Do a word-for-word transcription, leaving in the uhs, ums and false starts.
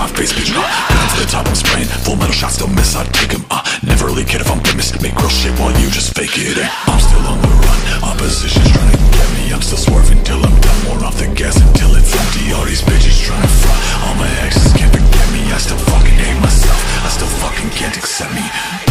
my face, bitch, nah. Guns to the top, I'm spraying. Full metal shots, don't miss, I take them. I never really cared if I'm famous. Make real shit while you just fake it. eh? I'm still on the run, opposition's trying to get me. I'm still swerving till I'm done. More off the gas until it's empty. All these bitches trying to front. All my exes can't forget me. I still fucking hate myself. I still fucking can't accept me.